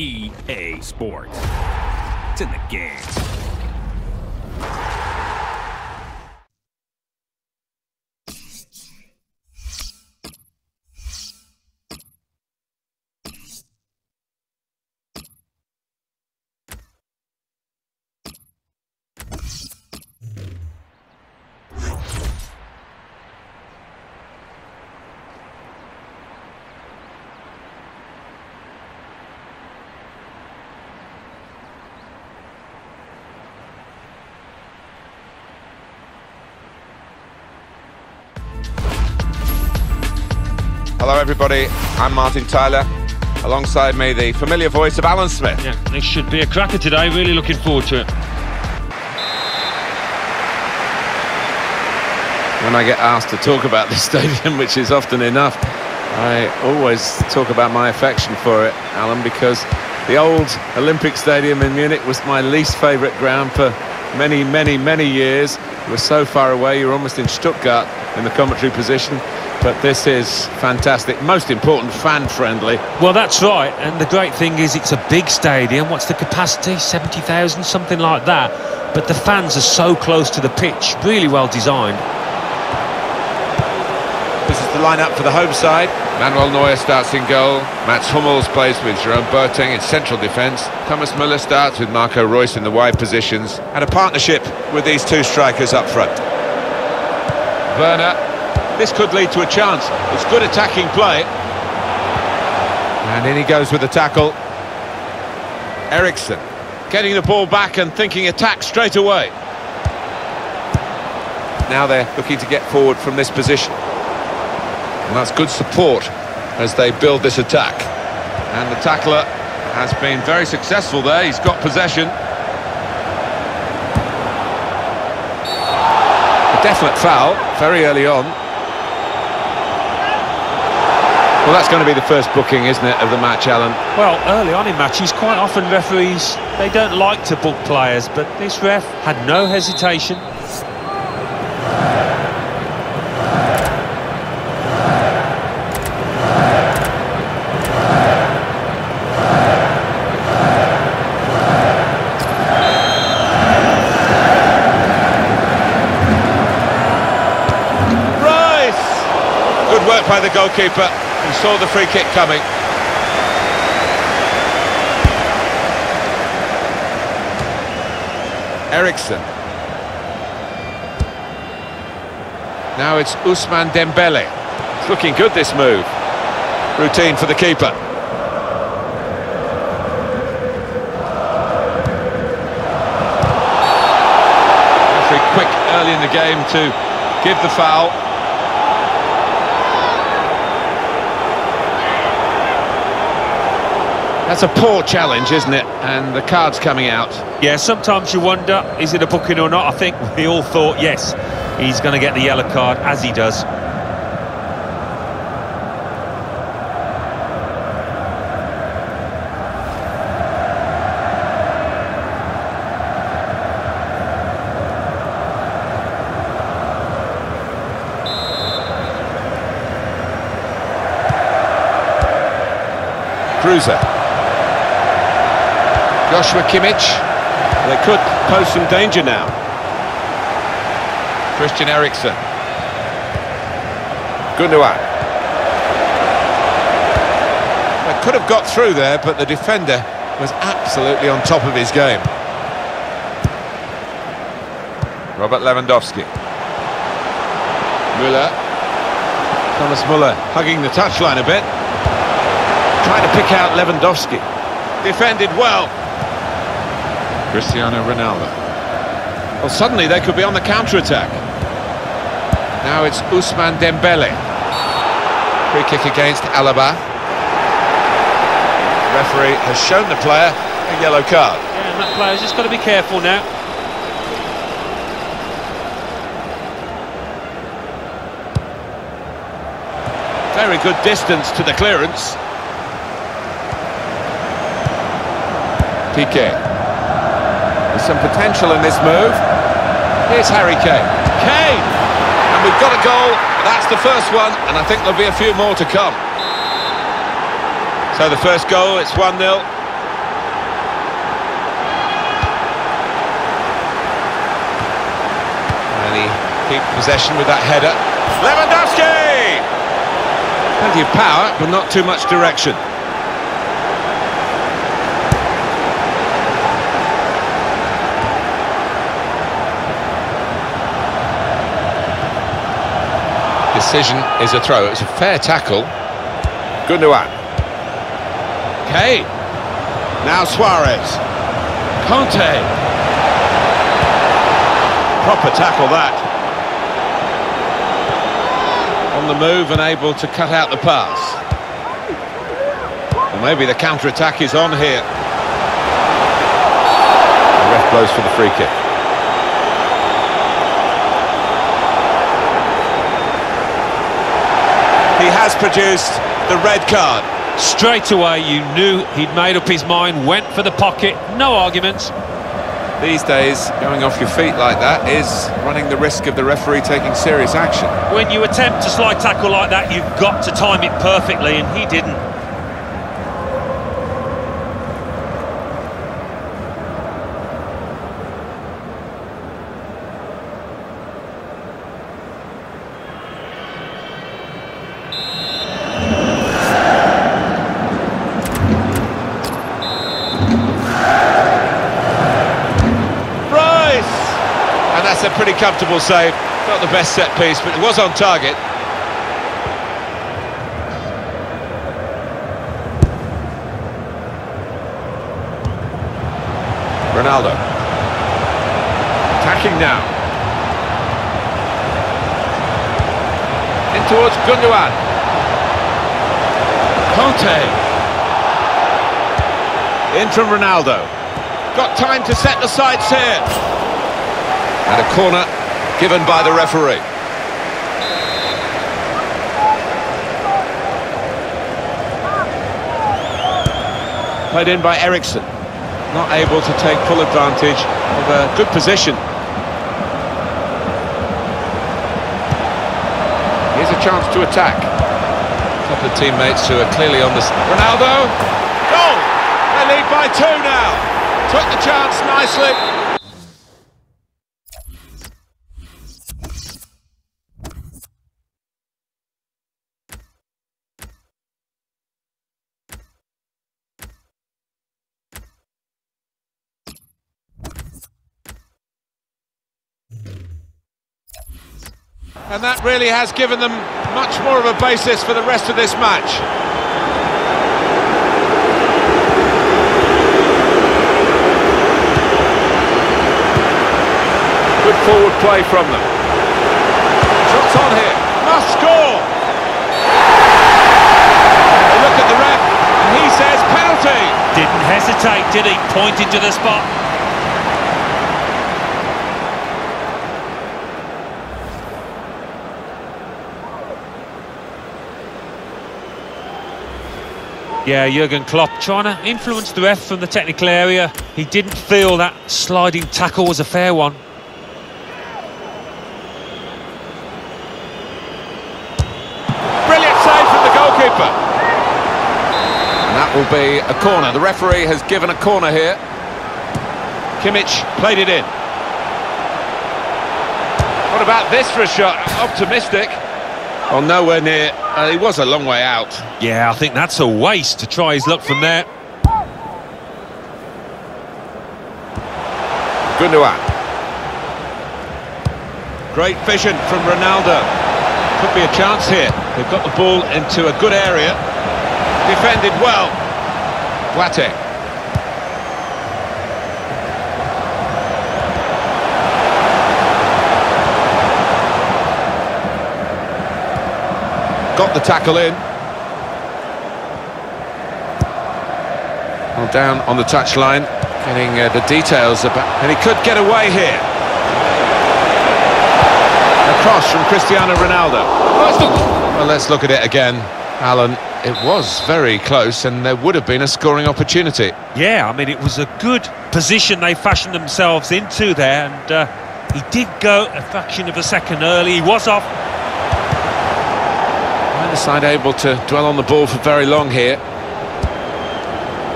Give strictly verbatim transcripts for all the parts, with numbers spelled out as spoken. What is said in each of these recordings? E A Sports. It's in the game. Hello everybody, I'm Martin Tyler, alongside me the familiar voice of Alan Smith. Yeah, this should be a cracker today, really looking forward to it. When I get asked to talk about this stadium, which is often enough, I always talk about my affection for it, Alan, because the old Olympic Stadium in Munich was my least favourite ground for many, many, many years. You were so far away, you were almost in Stuttgart in the commentary position. But this is fantastic, most important, fan-friendly. Well, that's right, and the great thing is it's a big stadium. What's the capacity? seventy thousand, something like that. But the fans are so close to the pitch, really well designed. This is the lineup for the home side. Manuel Neuer starts in goal. Mats Hummels plays with Jerome Boateng in central defence. Thomas Müller starts with Marco Royce in the wide positions. And a partnership with these two strikers up front. Werner. This could lead to a chance. It's good attacking play. And in he goes with the tackle. Ericsson getting the ball back and thinking attack straight away. Now they're looking to get forward from this position. And that's good support as they build this attack. And the tackler has been very successful there. He's got possession. A definite foul very early on. Well, that's going to be the first booking, isn't it, of the match, Alan? Well, early on in matches, quite often referees, they don't like to book players, but this ref had no hesitation. Rice! Good work by the goalkeeper. He saw the free kick coming. Eriksen. Now it's Ousmane Dembele. It's looking good, this move. Routine for the keeper. Very quick early in the game to give the foul. That's a poor challenge, isn't it? And the card's coming out. Yeah, sometimes you wonder, is it a booking or not? I think we all thought, yes, he's going to get the yellow card, as he does. Cruiser. Joshua Kimmich, they could pose some danger now. Christian Eriksen. Gundogan. They could have got through there, but the defender was absolutely on top of his game. Robert Lewandowski. Müller. Thomas Müller hugging the touchline a bit. Trying to pick out Lewandowski. Defended well. Cristiano Ronaldo. Well, suddenly they could be on the counter-attack. Now it's Ousmane Dembele. Free kick against Alaba. The referee has shown the player a yellow card. Yeah, and that player's just got to be careful now. Very good distance to the clearance. Piqué. Some potential in this move. Here's Harry Kane. Kane! And we've got a goal. That's the first one, and I think there'll be a few more to come. So the first goal, it's one nil. Can he keep possession with that header? Lewandowski! Plenty of power, but not too much direction. Decision is a throw. It's a fair tackle. Gundogan. Kane. Now Suarez. Conte. Proper tackle that. On the move and able to cut out the pass. Well, maybe the counter-attack is on here. The ref blows for the free kick. Has produced the red card. Straight away you knew he'd made up his mind, went for the pocket, no arguments. These days, going off your feet like that is running the risk of the referee taking serious action. When you attempt a slide tackle like that, you've got to time it perfectly, and he didn't. That's a pretty comfortable save. Not the best set piece, but it was on target. Ronaldo. Attacking now. In towards Gundogan. Conte. In from Ronaldo. Got time to set the sides here. And a corner given by the referee. Played in by Ericsson. Not able to take full advantage of a good position. Here's a chance to attack. A couple of teammates who are clearly on the... Ronaldo! Goal! They lead by two now. Took the chance nicely. And that really has given them much more of a basis for the rest of this match. Good forward play from them. Shots on here. Must score! A look at the ref, and he says penalty! Didn't hesitate, did he? Pointed to the spot. Yeah, Jurgen Klopp trying to influence the ref from the technical area. He didn't feel that sliding tackle was a fair one. Brilliant save from the goalkeeper. And that will be a corner. The referee has given a corner here. Kimmich played it in. What about this for a shot? Optimistic. Oh, nowhere near. Uh, he was a long way out. Yeah, I think that's a waste to try his luck from there. Gundogan. Great vision from Ronaldo. Could be a chance here. They've got the ball into a good area. Defended well. Boateng. Got the tackle in. Well, down on the touchline, getting uh, the details about, and he could get away here. Across from Cristiano Ronaldo. Well, let's look at it again, Alan. It was very close, and there would have been a scoring opportunity. Yeah, I mean, it was a good position they fashioned themselves into there, and uh, he did go a fraction of a second early. He was off. The side able to dwell on the ball for very long here.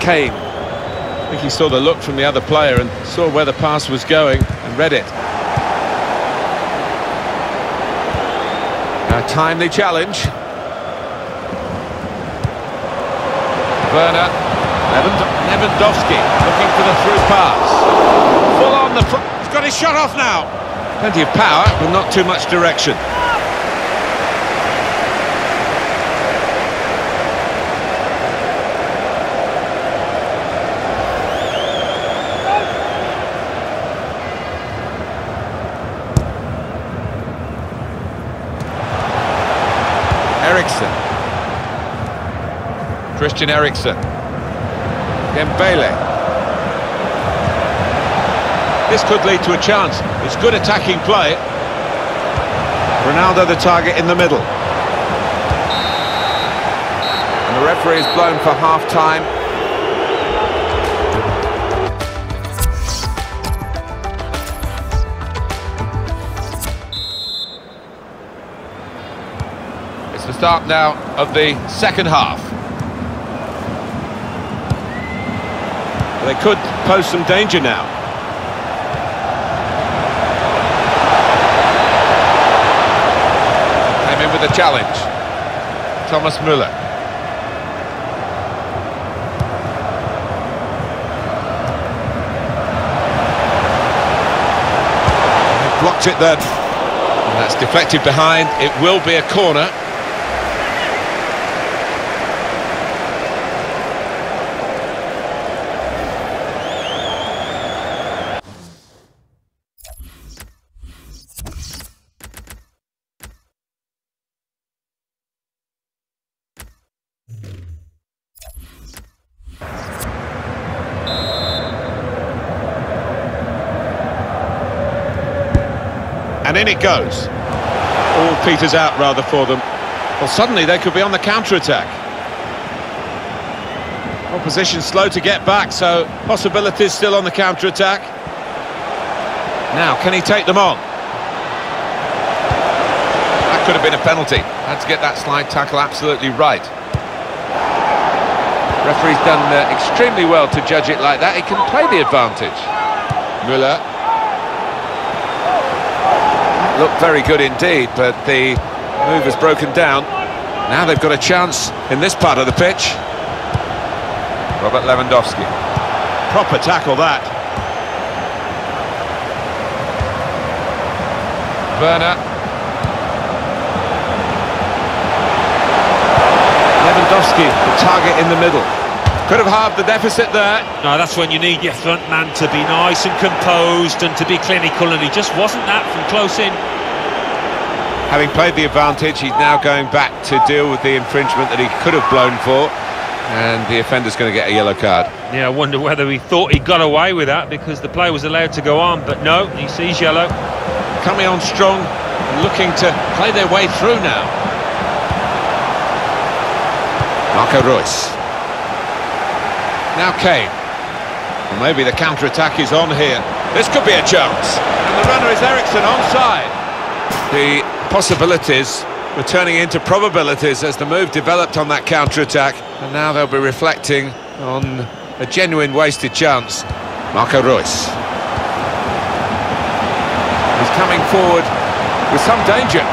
Kane. I think he saw the look from the other player and saw where the pass was going and read it. A timely challenge. Werner. Lewandowski looking for the through pass. Full on the front. He's got his shot off now. Plenty of power, but not too much direction. Eriksen. Christian Eriksen. Dembele. This could lead to a chance. It's good attacking play. Ronaldo the target in the middle. And the referee is blown for half-time. The start now of the second half. They could pose some danger now. Came in with a challenge. Thomas Müller. They blocked it then. And that's deflected behind. It will be a corner. And in it goes. All peters out rather for them. Well, suddenly they could be on the counter-attack. Opposition slow to get back, so possibilities still on the counter-attack. Now, can he take them on? That could have been a penalty. Had to get that slide tackle absolutely right. Referee's done uh, extremely well to judge it like that. He can play the advantage. Müller. Looked very good indeed, but the move has broken down. Now they've got a chance in this part of the pitch. Robert Lewandowski. Proper tackle that. Werner. Lewandowski, the target in the middle. Could have halved the deficit there. No, that's when you need your front man to be nice and composed and to be clinical, and he just wasn't that from close in. Having played the advantage, he's now going back to deal with the infringement that he could have blown for, and the offender's going to get a yellow card. Yeah, I wonder whether he thought he got away with that because the play was allowed to go on, but no, he sees yellow. Coming on strong, looking to play their way through now. Marco Royce. Now Kane. Well, maybe the counter-attack is on here. This could be a chance. And the runner is Ericsson, onside. The possibilities were turning into probabilities as the move developed on that counter-attack. And now they'll be reflecting on a genuine wasted chance. Marco Reus. He's coming forward with some danger.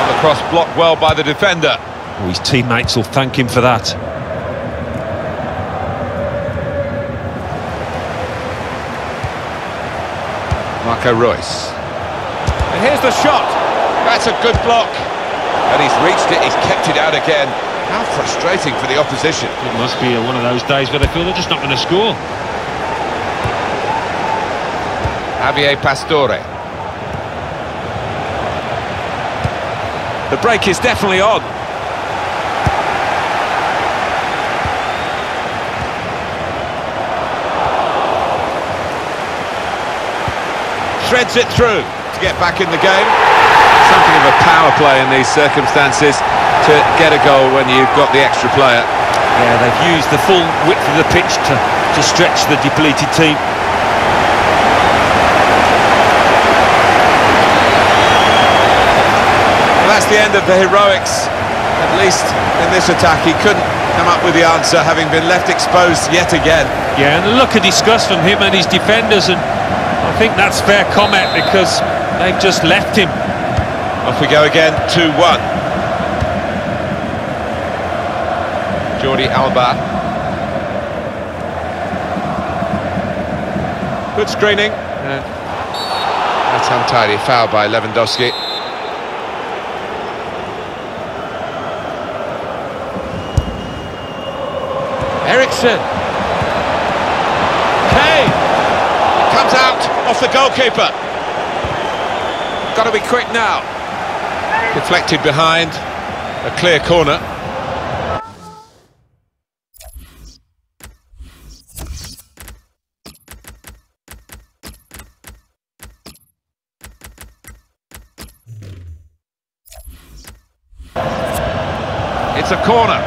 On the cross, blocked well by the defender. Oh, his teammates will thank him for that. Marco Reus. And here's the shot. That's a good block. And he's reached it, he's kept it out again. How frustrating for the opposition. It must be one of those days where they feel they're just not going to score. Javier Pastore. The break is definitely on. Threads it through to get back in the game. Something of a power play in these circumstances to get a goal when you've got the extra player. Yeah, they've used the full width of the pitch to, to stretch the depleted team. Well, that's the end of the heroics, at least in this attack. He couldn't come up with the answer, having been left exposed yet again. Yeah, and look at disgust from him and his defenders, and I think that's fair comment because they've just left him. Off we go again, two one. Jordi Alba. Good screening. And that's untidy, foul by Lewandowski. Eriksen. Kane. Comes out off the goalkeeper. Got to be quick now. Deflected behind. A clear corner. It's a corner.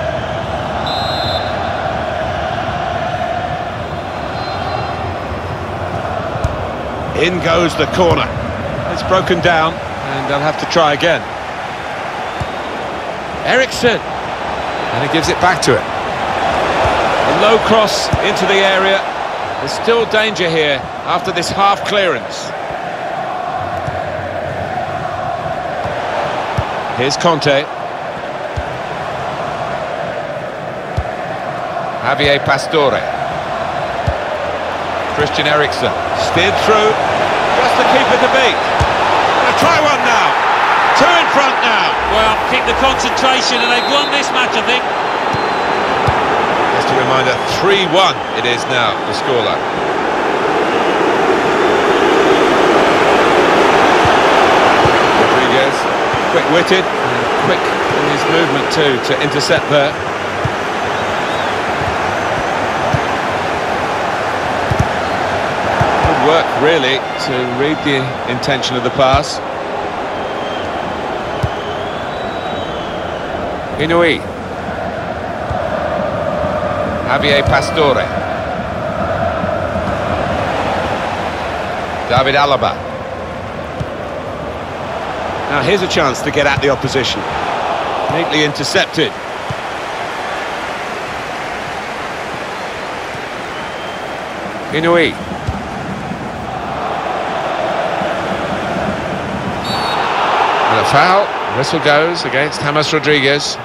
In goes the corner. It's broken down, and they'll have to try again. Ericsson. And he gives it back to it. A low cross into the area. There's still danger here after this half clearance. Here's Conte. Javier Pastore. Christian Eriksen, steered through, just the keeper to beat. Gonna try one now, two in front now. Well, keep the concentration and they've won this match, I think. Just a reminder, three one it is now, the scoreline. Rodriguez, quick-witted and quick in his movement too, to intercept there. Work really to read the intention of the pass. Inoue. Javier Pastore. David Alaba. Now here's a chance to get at the opposition. Neatly intercepted. Inoue. A foul, whistle goes against Thomas Rodriguez.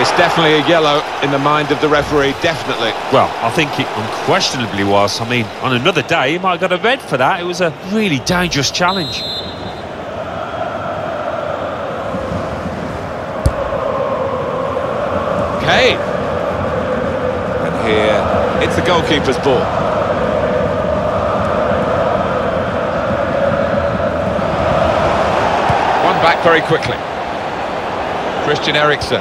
It's definitely a yellow in the mind of the referee, definitely. Well, I think it unquestionably was. I mean, on another day, he might have got a red for that. It was a really dangerous challenge. Okay. And here, it's the goalkeeper's ball. Back very quickly. Christian Eriksen.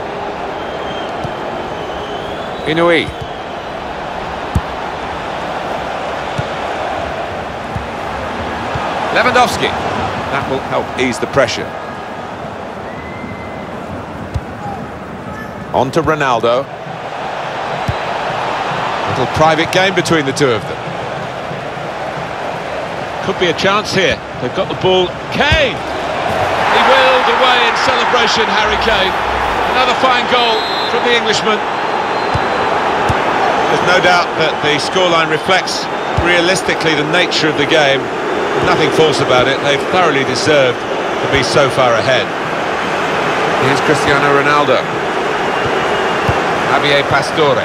Inoue. Lewandowski. That will help ease the pressure. On to Ronaldo. Little private game between the two of them. Could be a chance here. They've got the ball. Kane! He willed away in celebration, Harry Kane. Another fine goal from the Englishman. There's no doubt that the scoreline reflects realistically the nature of the game. Nothing false about it. They've thoroughly deserved to be so far ahead. Here's Cristiano Ronaldo. Javier Pastore.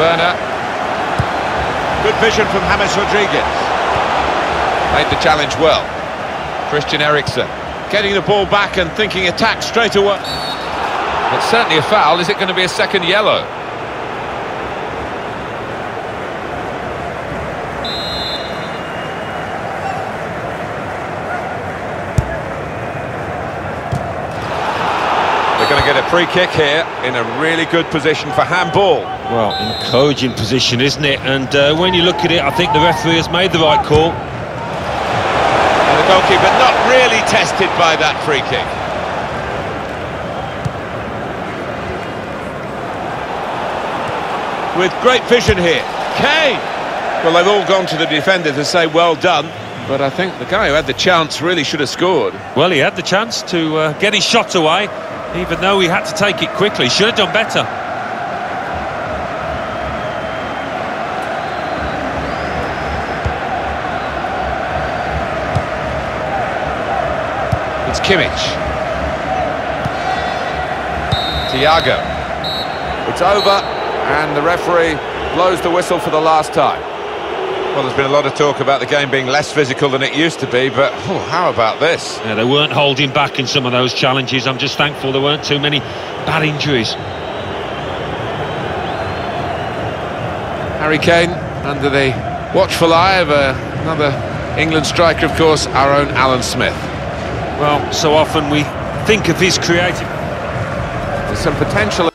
Werner. Good vision from James Rodriguez. Made the challenge well. Christian Eriksen getting the ball back and thinking attack straight away. It's certainly a foul. Is it going to be a second yellow? They're going to get a free kick here in a really good position for handball. Well, encouraging position, isn't it? And uh, when you look at it, I think the referee has made the right call. Goalkeeper not really tested by that free kick. With great vision here. Kane! Well, they've all gone to the defender to say well done, but I think the guy who had the chance really should have scored. Well, he had the chance to uh, get his shot away, even though he had to take it quickly. Should have done better. Kimmich. Thiago. It's over, and the referee blows the whistle for the last time. Well, there's been a lot of talk about the game being less physical than it used to be, but oh, how about this? Yeah, they weren't holding back in some of those challenges. I'm just thankful there weren't too many bad injuries. Harry Kane under the watchful eye of uh, another England striker, of course, our own Alan Smith. Well, so often we think of his creative... There's some potential...